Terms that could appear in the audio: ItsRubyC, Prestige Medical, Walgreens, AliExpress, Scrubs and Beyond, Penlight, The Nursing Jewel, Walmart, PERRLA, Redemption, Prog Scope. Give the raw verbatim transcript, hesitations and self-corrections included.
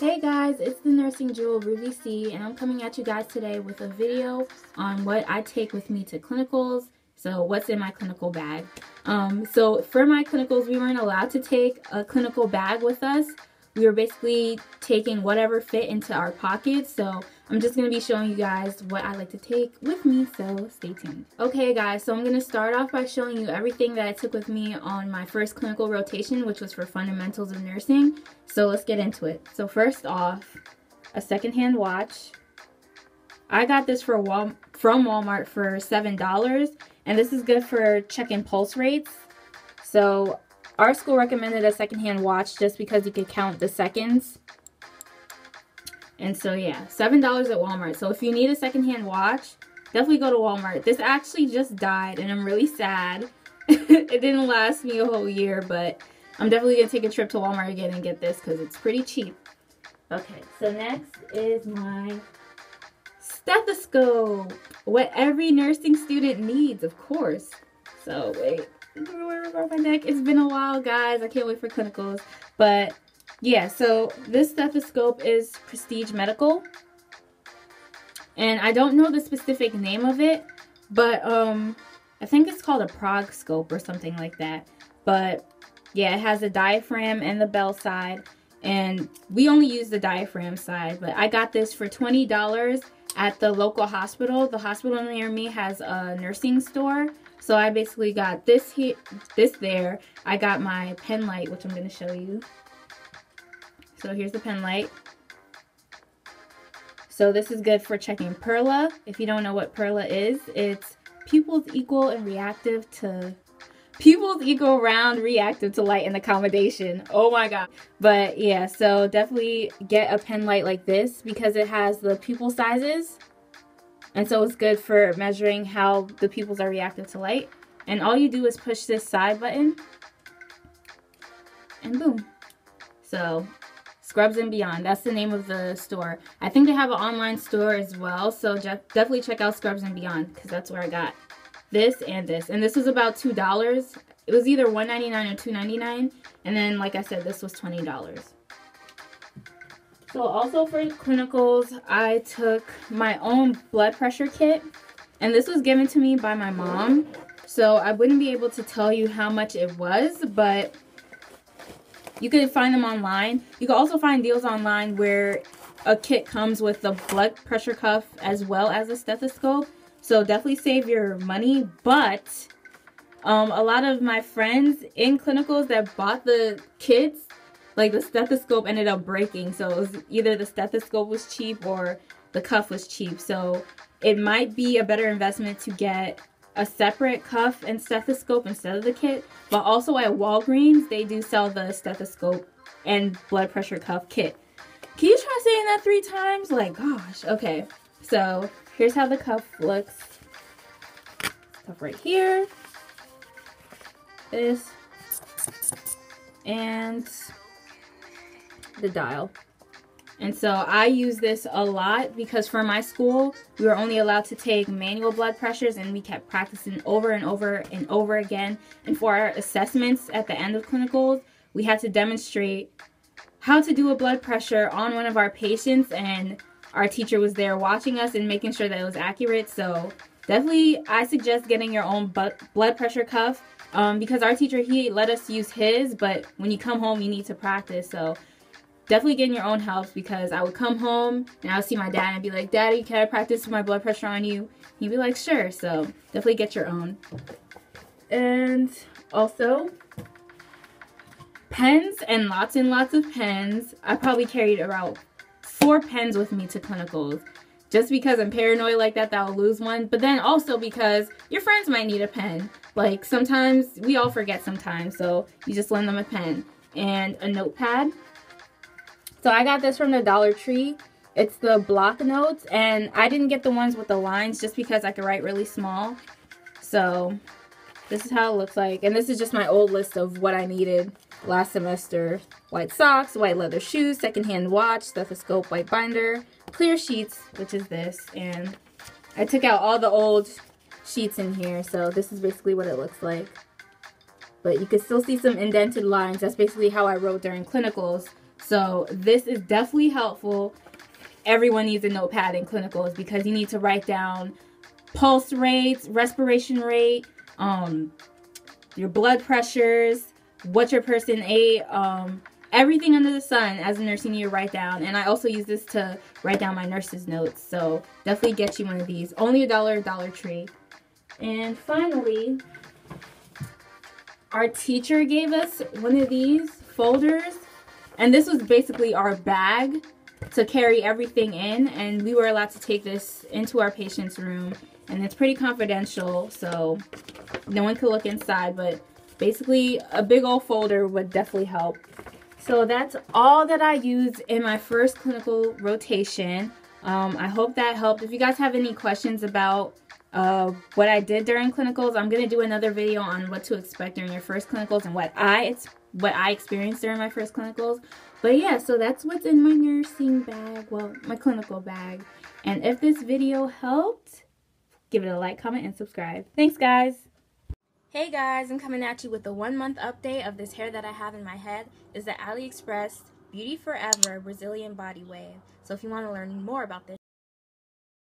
Hey guys, it's the Nursing Jewel Ruby C, and I'm coming at you guys today with a video on what I take with me to clinicals. So what's in my clinical bag? Um, so for my clinicals, we weren't allowed to take a clinical bag with us. We were basically taking whatever fit into our pockets. So I'm just going to be showing you guys what I like to take with me. So stay tuned. Okay guys, so I'm going to start off by showing you everything that I took with me on my first clinical rotation, which was for fundamentals of nursing. So let's get into it. So first off, a secondhand watch. I got this for Wal- from Walmart for seven dollars. And this is good for checking pulse rates. So our school recommended a secondhand watch just because you could count the seconds. And so yeah, seven dollars at Walmart. So if you need a secondhand watch, definitely go to Walmart. This actually just died and I'm really sad. It didn't last me a whole year, but I'm definitely gonna take a trip to Walmart again and get this because it's pretty cheap. Okay, so next is my stethoscope, what every nursing student needs, of course. So wait, my neck. It's been a while, guys. I can't wait for clinicals. But yeah, so this stethoscope is Prestige Medical, and I don't know the specific name of it, but um, I think it's called a Prog Scope or something like that. But yeah, it has the diaphragm and the bell side, and we only use the diaphragm side. But I got this for twenty dollars. At the local hospital. The hospital near me has a nursing store, so I basically got this here, this there. I got my pen light, which I'm going to show you. So here's the pen light. So this is good for checking PERRLA. If you don't know what PERRLA is, it's pupils equal and reactive to pupils equal round reactive to light and accommodation. Oh my god. But yeah, so definitely get a pen light like this because it has the pupil sizes. And so it's good for measuring how the pupils are reactive to light. And all you do is push this side button. And boom. So Scrubs and Beyond, that's the name of the store. I think they have an online store as well. So definitely check out Scrubs and Beyond because that's where I got this and this. And this was about two dollars. It was either one ninety-nine or two ninety-nine. And then, like I said, this was twenty dollars. So also for clinicals, I took my own blood pressure kit. And this was given to me by my mom. So I wouldn't be able to tell you how much it was, but you could find them online. You can also find deals online where a kit comes with the blood pressure cuff as well as a stethoscope. So definitely save your money, but um, a lot of my friends in clinicals that bought the kits, like the stethoscope ended up breaking. So it was either the stethoscope was cheap or the cuff was cheap. So it might be a better investment to get a separate cuff and stethoscope instead of the kit. But also at Walgreens, they do sell the stethoscope and blood pressure cuff kit. Can you try saying that three times? Like, gosh, okay. So here's how the cuff looks. Cuff right here. This. And the dial. And so I use this a lot because for my school, we were only allowed to take manual blood pressures, and we kept practicing over and over and over again. And for our assessments at the end of clinicals, we had to demonstrate how to do a blood pressure on one of our patients, and our teacher was there watching us and making sure that it was accurate. So definitely I suggest getting your own blood pressure cuff um, because our teacher, he let us use his, but when you come home, you need to practice. So definitely getting your own helps because I would come home and I would see my dad and be like, "Daddy, can I practice my blood pressure on you?" He'd be like, "Sure." So definitely get your own. And also pens and lots and lots of pens. I probably carried around four pens with me to clinicals just because I'm paranoid like that that I'll lose one, but then also because your friends might need a pen. Like sometimes we all forget sometimes, so you just lend them a pen and a notepad. So I got this from the Dollar Tree. It's the block notes, and I didn't get the ones with the lines just because I could write really small. So this is how it looks like, and this is just my old list of what I needed last semester. White socks, white leather shoes, secondhand watch, stethoscope, white binder, clear sheets, which is this, and I took out all the old sheets in here, so this is basically what it looks like. But you can still see some indented lines. That's basically how I wrote during clinicals. So this is definitely helpful. Everyone needs a notepad in clinicals because you need to write down pulse rates, respiration rate, um, your blood pressures, what your person ate, um, everything under the sun as a nurse you need to write down. And I also use this to write down my nurse's notes. So definitely get you one of these. Only a dollar, Dollar Tree. And finally, our teacher gave us one of these folders. And this was basically our bag to carry everything in, and we were allowed to take this into our patient's room, and it's pretty confidential, so no one could look inside, but basically a big old folder would definitely help. So that's all that I used in my first clinical rotation. Um, I hope that helped. If you guys have any questions about uh, what I did during clinicals, I'm going to do another video on what to expect during your first clinicals and what I expect. what I experienced during my first clinicals. But yeah, so that's what's in my nursing bag, well, my clinical bag. And if this video helped, give it a like, comment, and subscribe. Thanks, guys. Hey guys, I'm coming at you with the one month update of this hair that I have in my head. It's the AliExpress Beauty Forever Brazilian Body Wave. So if you want to learn more about this